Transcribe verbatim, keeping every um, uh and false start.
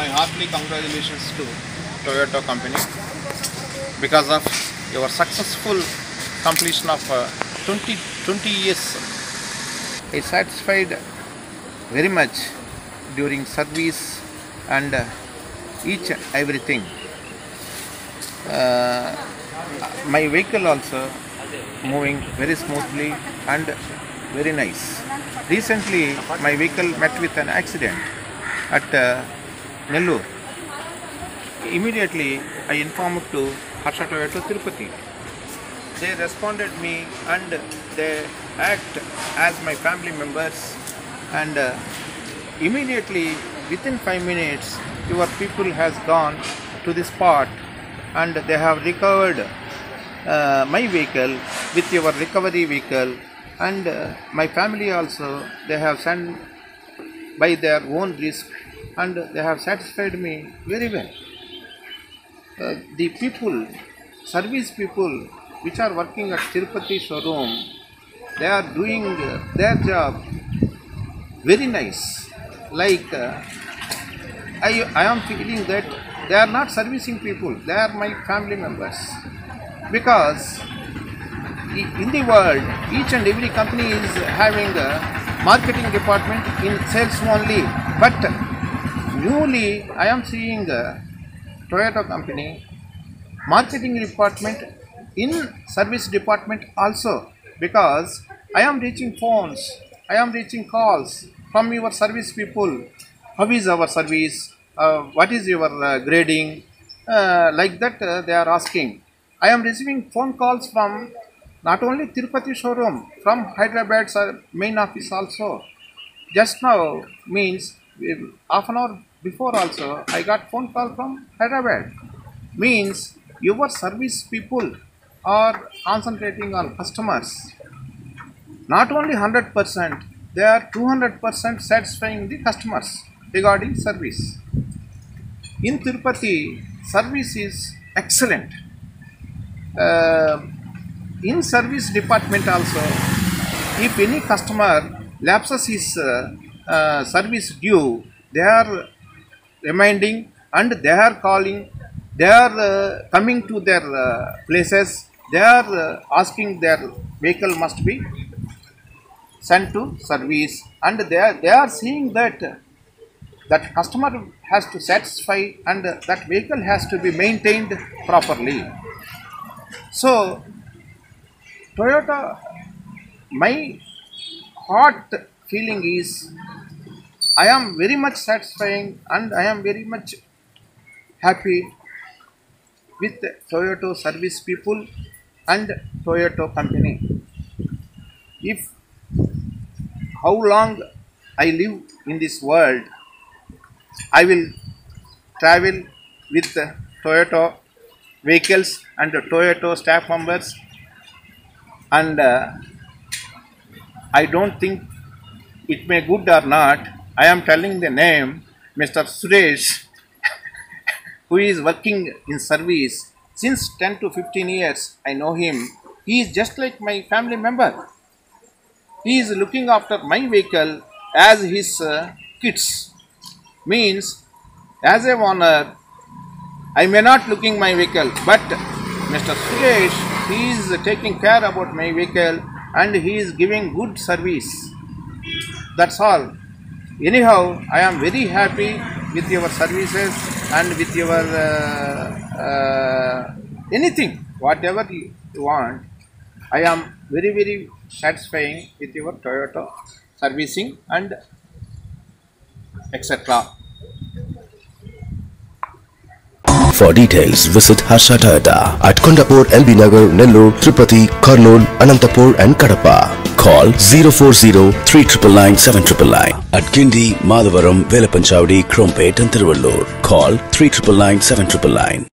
my heartily congratulations to Toyota company because of your successful completion of uh, twenty, twenty years. I satisfied very much during service and uh, each everything. Uh, my vehicle also moving very smoothly and very nice. Recently my vehicle met with an accident at uh, Nellore. Immediately I informed to Harsha Toyota Tirupati. They responded me and they act as my family members, and uh, immediately within five minutes your people has gone to the spot and they have recovered uh, my vehicle with your recovery vehicle, and uh, my family also they have sent by their own risk and they have satisfied me very well. Uh, the people, service people which are working at Tirupati showroom, they are doing uh, their job very nice. Like uh, I, I am feeling that they are not servicing people, they are my family members, because in the world each and every company is having a marketing department, in sales only, but newly I am seeing a Toyota company marketing department in service department also, because I am reaching phones, I am reaching calls from your service people. How is our service? Uh, what is your uh, grading? Uh, like that uh, they are asking. I am receiving phone calls from not only Tirupati showroom, from Hyderabad's main office also. Just now means half an hour before also I got phone call from Hyderabad. Means your service people are concentrating on customers. Not only one hundred percent, they are two hundred percent satisfying the customers regarding service. In Tirupati, service is excellent. Uh, in service department also, if any customer lapses his uh, uh, service due, they are reminding and they are calling, they are uh, coming to their uh, places, they are uh, asking their vehicle must be sent to service, and they are, they are seeing that uh, that customer has to satisfy and uh, that vehicle has to be maintained properly. So Toyota, my heart feeling is I am very much satisfying and I am very much happy with Toyota service people and Toyota company. If how long I live in this world, I will travel with uh, Toyota vehicles and uh, Toyota staff members, and uh, I don't think it may good or not. I am telling the name Mister Suresh who is working in service since ten to fifteen years. I know him. He is just like my family member. He is looking after my vehicle as his uh, kids. Means, as a owner, I may not looking my vehicle, but Mister Suresh, he is taking care about my vehicle and he is giving good service. That's all. Anyhow, I am very happy with your services and with your uh, uh, anything, whatever you want. I am very, very satisfying with your Toyota servicing and et cetera. For details, visit Harsha Toyota at Kondapur, Elbinagar, Nellore, Tirupati, Karnur, Anantapur and Kadapa. Call zero four zero, three nine nine, seven nine nine nine at Kindi, Madhavaram, Velapanchawadi, Crompet and Tiruvallur. Call three nine nine nine, seven nine nine nine.